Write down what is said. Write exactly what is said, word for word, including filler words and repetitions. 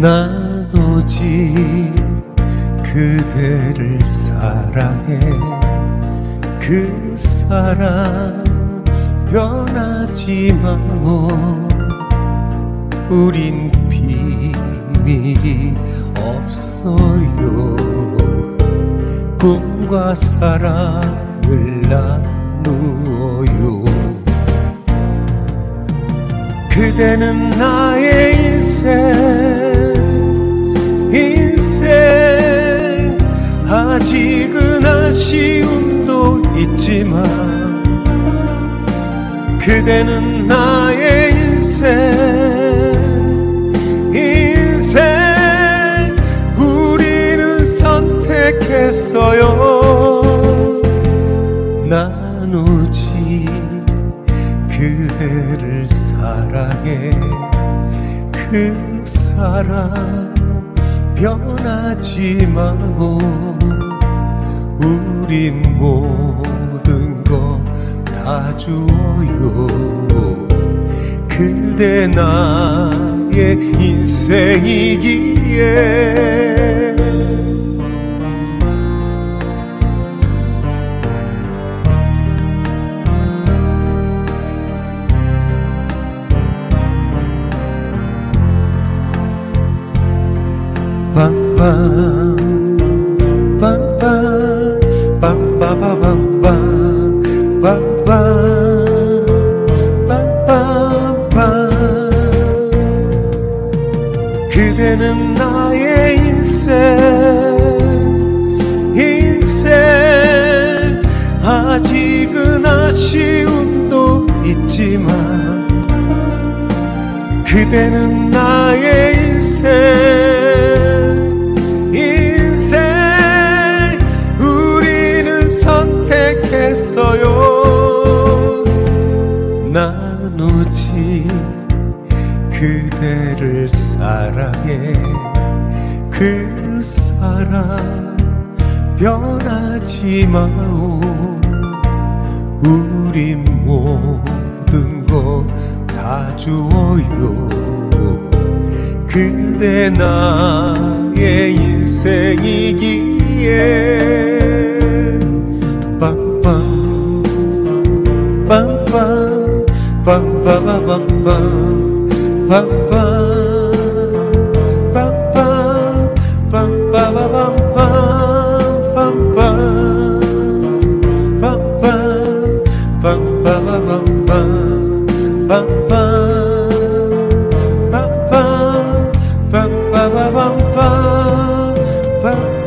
난 오직 그대를 사랑해. 그 사랑 변하지 말고 우린 비밀이 없어요. 꿈과 사랑을 나누어요. 그대는 나의 인생, 인생. 아직은 아쉬움도 있지만 그대는 나의 인생, 인생. 우리는 선택했어요. 난 오직 그대를 사랑해. 그 사랑 변하지 마오. 우린 모든 거 다 주어요. 그대 나의 인생이기에. 빵빵 빵빵 빵빠바밤빵 빵빵 빵빵빵. 그대는 나의 인생, 인생. 아직은 아쉬움도 있지만 그대는 나의 인생, 그대를 사랑해. 그 사랑 변하지 마오. 우린 모든 거 다 주어요. 그대 나의 인생이기에. 빵빵 빵빵 빵빠바밤빵 빵빵 빵빵 빵빠바밤빵 빵빵 빵빵 빵빠바밤빵 빵빵 빵빵 빵빠바밤빵 빵빵.